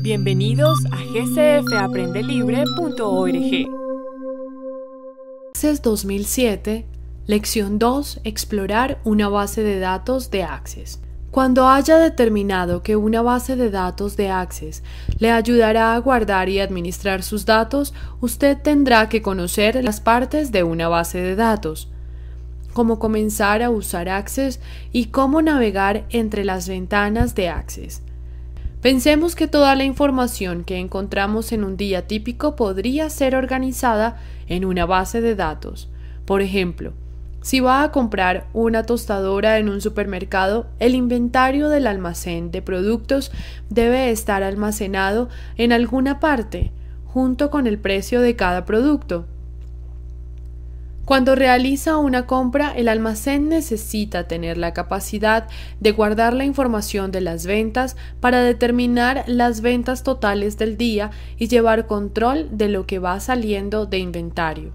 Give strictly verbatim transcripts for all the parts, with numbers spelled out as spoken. Bienvenidos a g c f aprende libre punto org. Access dos mil siete, lección dos, explorar una base de datos de Access. Cuando haya determinado que una base de datos de Access le ayudará a guardar y administrar sus datos, usted tendrá que conocer las partes de una base de datos, cómo comenzar a usar Access y cómo navegar entre las ventanas de Access. Pensemos que toda la información que encontramos en un día típico podría ser organizada en una base de datos. Por ejemplo, si va a comprar una tostadora en un supermercado, el inventario del almacén de productos debe estar almacenado en alguna parte, junto con el precio de cada producto. Cuando realiza una compra, el almacén necesita tener la capacidad de guardar la información de las ventas para determinar las ventas totales del día y llevar control de lo que va saliendo de inventario.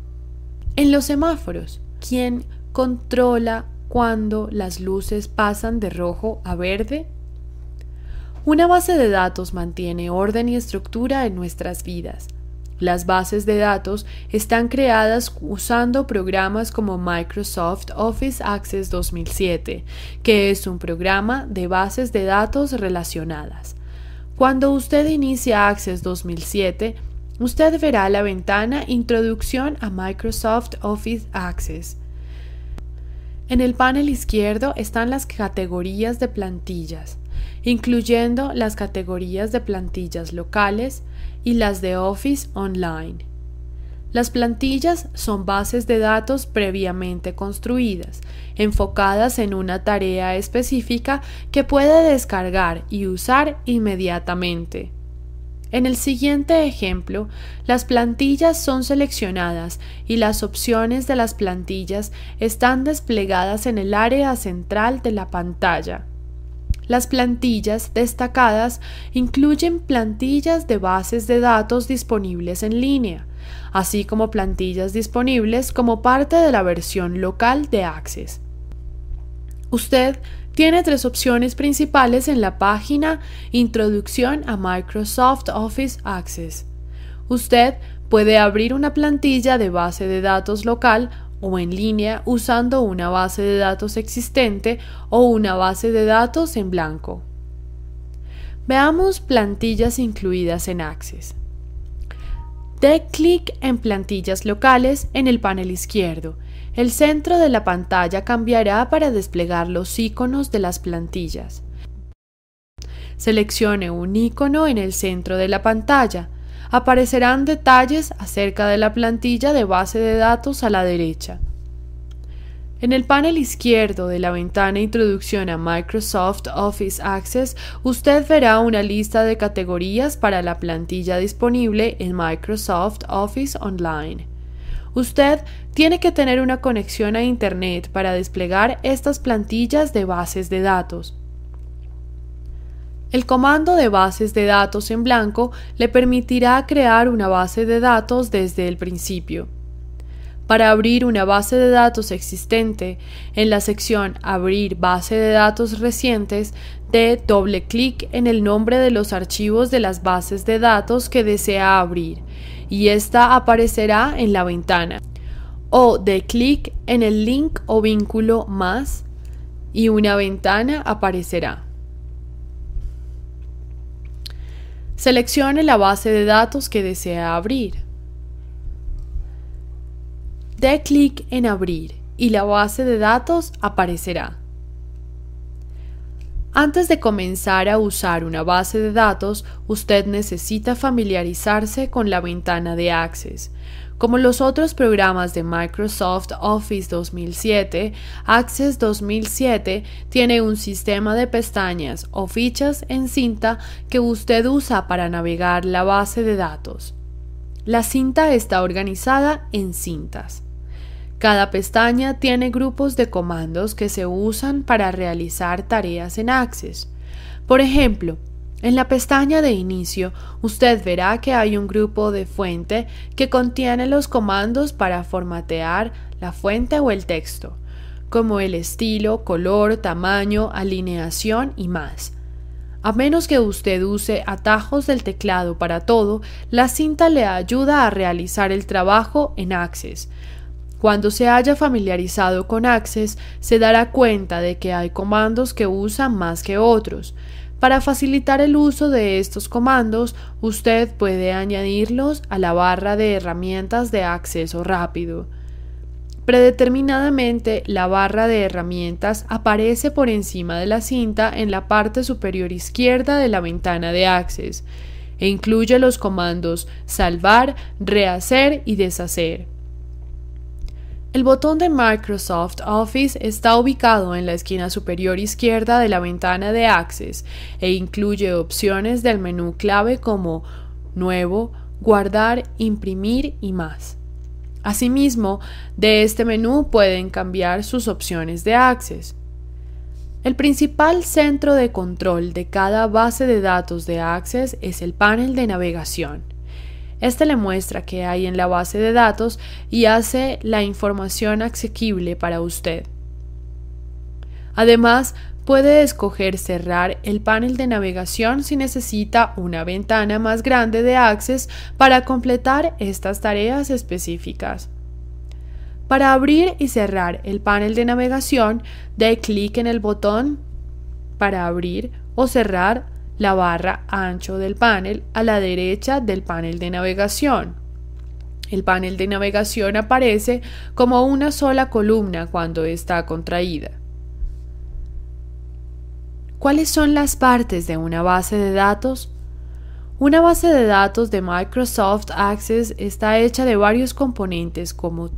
En los semáforos, ¿quién controla cuando las luces pasan de rojo a verde? Una base de datos mantiene orden y estructura en nuestras vidas. Las bases de datos están creadas usando programas como Microsoft Office Access dos mil siete, que es un programa de bases de datos relacionadas. Cuando usted inicia Access dos mil siete, usted verá la ventana Introducción a Microsoft Office Access. En el panel izquierdo están las categorías de plantillas, incluyendo las categorías de plantillas locales y las de Office Online. Las plantillas son bases de datos previamente construidas, enfocadas en una tarea específica que puede descargar y usar inmediatamente. En el siguiente ejemplo, las plantillas son seleccionadas y las opciones de las plantillas están desplegadas en el área central de la pantalla. Las plantillas destacadas incluyen plantillas de bases de datos disponibles en línea, así como plantillas disponibles como parte de la versión local de Access. Usted tiene tres opciones principales en la página Introducción a Microsoft Office Access. Usted puede abrir una plantilla de base de datos local o en línea usando una base de datos existente o una base de datos en blanco. Veamos plantillas incluidas en Access. Dé clic en Plantillas locales en el panel izquierdo. El centro de la pantalla cambiará para desplegar los iconos de las plantillas. Seleccione un icono en el centro de la pantalla. Aparecerán detalles acerca de la plantilla de base de datos a la derecha. En el panel izquierdo de la ventana Introducción a Microsoft Office Access, usted verá una lista de categorías para la plantilla disponible en Microsoft Office Online. Usted tiene que tener una conexión a Internet para desplegar estas plantillas de bases de datos. El comando de bases de datos en blanco le permitirá crear una base de datos desde el principio. Para abrir una base de datos existente, en la sección Abrir base de datos recientes, dé doble clic en el nombre de los archivos de las bases de datos que desea abrir, y esta aparecerá en la ventana. O dé clic en el link o vínculo más, y una ventana aparecerá. Seleccione la base de datos que desea abrir. Dé clic en Abrir y la base de datos aparecerá. Antes de comenzar a usar una base de datos, usted necesita familiarizarse con la ventana de Access. Como los otros programas de Microsoft Office dos mil siete, Access dos mil siete tiene un sistema de pestañas o fichas en cinta que usted usa para navegar la base de datos. La cinta está organizada en cintas. Cada pestaña tiene grupos de comandos que se usan para realizar tareas en Access. Por ejemplo, en la pestaña de inicio, usted verá que hay un grupo de fuente que contiene los comandos para formatear la fuente o el texto, como el estilo, color, tamaño, alineación y más. A menos que usted use atajos del teclado para todo, la cinta le ayuda a realizar el trabajo en Access. Cuando se haya familiarizado con Access, se dará cuenta de que hay comandos que usa más que otros. Para facilitar el uso de estos comandos, usted puede añadirlos a la barra de herramientas de acceso rápido. Predeterminadamente, la barra de herramientas aparece por encima de la cinta en la parte superior izquierda de la ventana de Access e incluye los comandos salvar, rehacer y deshacer. El botón de Microsoft Office está ubicado en la esquina superior izquierda de la ventana de Access e incluye opciones del menú clave como Nuevo, Guardar, Imprimir y más. Asimismo, de este menú pueden cambiar sus opciones de Access. El principal centro de control de cada base de datos de Access es el panel de navegación. Este le muestra qué hay en la base de datos y hace la información asequible para usted. Además, puede escoger cerrar el panel de navegación si necesita una ventana más grande de Access para completar estas tareas específicas. Para abrir y cerrar el panel de navegación, dé clic en el botón para abrir o cerrar la barra ancho del panel a la derecha del panel de navegación. El panel de navegación aparece como una sola columna cuando está contraída. ¿Cuáles son las partes de una base de datos? Una base de datos de Microsoft Access está hecha de varios componentes como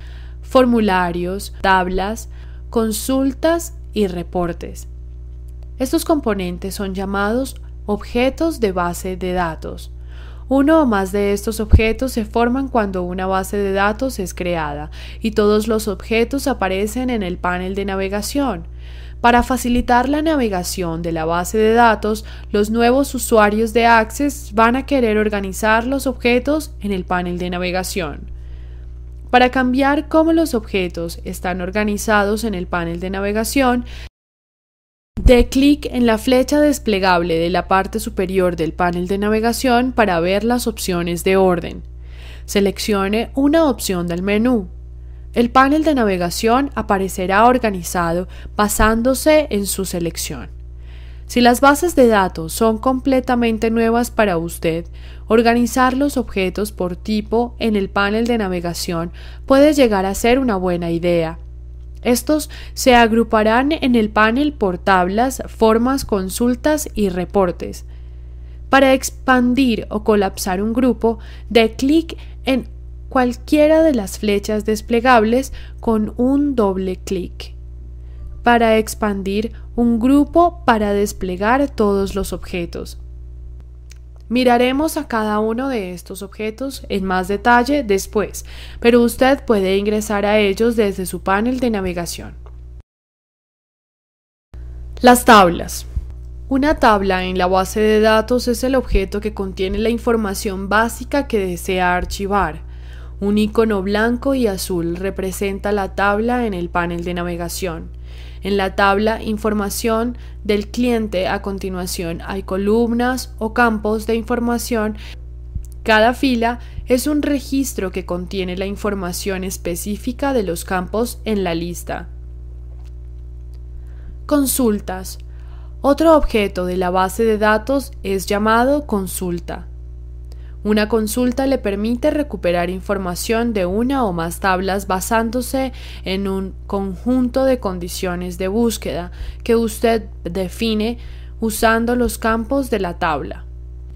formularios, tablas, consultas y reportes. Estos componentes son llamados objetos de base de datos. Uno o más de estos objetos se forman cuando una base de datos es creada y todos los objetos aparecen en el panel de navegación. Para facilitar la navegación de la base de datos, los nuevos usuarios de Access van a querer organizar los objetos en el panel de navegación. Para cambiar cómo los objetos están organizados en el panel de navegación, dé clic en la flecha desplegable de la parte superior del panel de navegación para ver las opciones de orden. Seleccione una opción del menú. El panel de navegación aparecerá organizado basándose en su selección. Si las bases de datos son completamente nuevas para usted, organizar los objetos por tipo en el panel de navegación puede llegar a ser una buena idea. Estos se agruparán en el panel por tablas, formas, consultas y reportes. Para expandir o colapsar un grupo, dé clic en cualquiera de las flechas desplegables con un doble clic. Para expandir un grupo para desplegar todos los objetos. Miraremos a cada uno de estos objetos en más detalle después, pero usted puede ingresar a ellos desde su panel de navegación. Las tablas. Una tabla en la base de datos es el objeto que contiene la información básica que desea archivar. Un icono blanco y azul representa la tabla en el panel de navegación. En la tabla Información del cliente a continuación hay columnas o campos de información. Cada fila es un registro que contiene la información específica de los campos en la lista. Consultas. Otro objeto de la base de datos es llamado consulta. Una consulta le permite recuperar información de una o más tablas basándose en un conjunto de condiciones de búsqueda que usted define usando los campos de la tabla.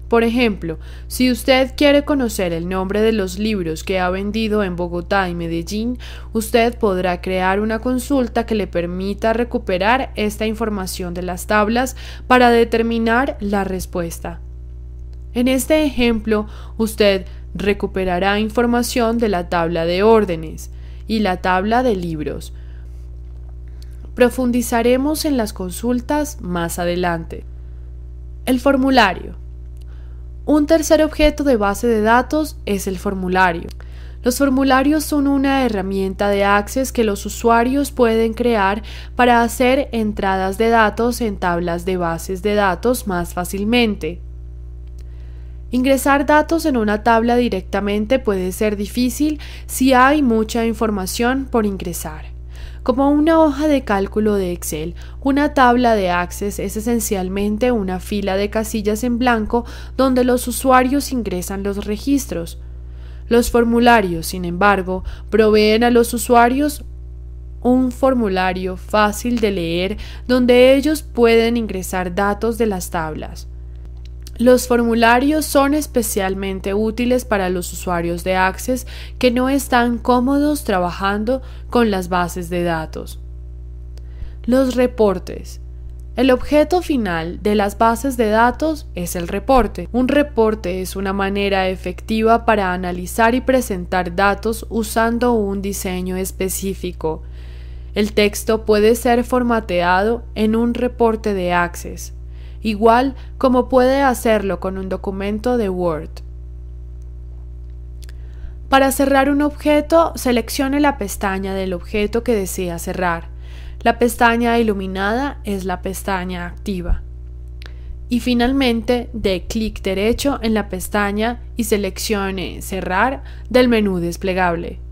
Por ejemplo, si usted quiere conocer el nombre de los libros que ha vendido en Bogotá y Medellín, usted podrá crear una consulta que le permita recuperar esta información de las tablas para determinar la respuesta. En este ejemplo, usted recuperará información de la tabla de órdenes y la tabla de libros. Profundizaremos en las consultas más adelante. El formulario. Un tercer objeto de base de datos es el formulario. Los formularios son una herramienta de Access que los usuarios pueden crear para hacer entradas de datos en tablas de bases de datos más fácilmente. Ingresar datos en una tabla directamente puede ser difícil si hay mucha información por ingresar. Como una hoja de cálculo de Excel, una tabla de Access es esencialmente una fila de casillas en blanco donde los usuarios ingresan los registros. Los formularios, sin embargo, proveen a los usuarios un formulario fácil de leer donde ellos pueden ingresar datos de las tablas. Los formularios son especialmente útiles para los usuarios de Access que no están cómodos trabajando con las bases de datos. Los reportes. El objeto final de las bases de datos es el reporte. Un reporte es una manera efectiva para analizar y presentar datos usando un diseño específico. El texto puede ser formateado en un reporte de Access, igual como puede hacerlo con un documento de Word. Para cerrar un objeto, seleccione la pestaña del objeto que desea cerrar. La pestaña iluminada es la pestaña activa. Y finalmente, dé clic derecho en la pestaña y seleccione Cerrar del menú desplegable.